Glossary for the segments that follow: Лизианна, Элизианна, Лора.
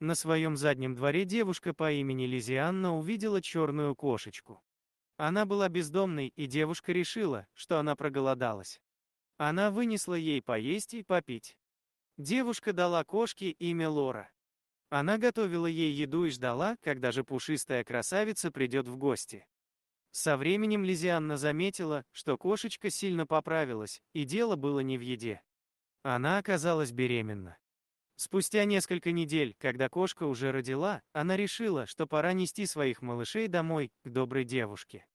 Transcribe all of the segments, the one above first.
На своем заднем дворе девушка по имени Лизианна увидела черную кошечку. Она была бездомной, и девушка решила, что она проголодалась. Она вынесла ей поесть и попить. Девушка дала кошке имя Лора. Она готовила ей еду и ждала, когда же пушистая красавица придет в гости. Со временем Лизианна заметила, что кошечка сильно поправилась, и дело было не в еде. Она оказалась беременна. Спустя несколько недель, когда кошка уже родила, она решила, что пора нести своих малышей домой, к доброй девушке.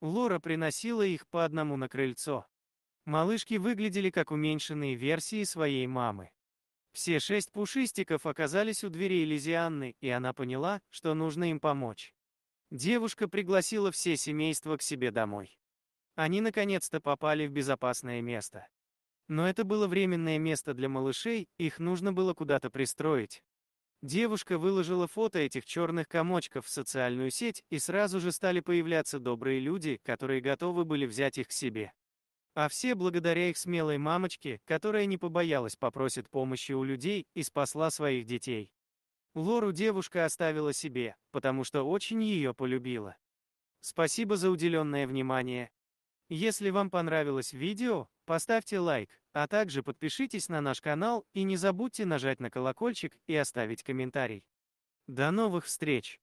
Лора приносила их по одному на крыльцо. Малышки выглядели как уменьшенные версии своей мамы. Все 6 пушистиков оказались у дверей Элизианны, и она поняла, что нужно им помочь. Девушка пригласила все семейства к себе домой. Они наконец-то попали в безопасное место. Но это было временное место для малышей, их нужно было куда-то пристроить. Девушка выложила фото этих черных комочков в социальную сеть, и сразу же стали появляться добрые люди, которые готовы были взять их к себе. А все благодаря их смелой мамочке, которая не побоялась попросить помощи у людей и спасла своих детей. Лору девушка оставила себе, потому что очень ее полюбила. Спасибо за уделенное внимание. Если вам понравилось видео, поставьте лайк, а также подпишитесь на наш канал и не забудьте нажать на колокольчик и оставить комментарий. До новых встреч!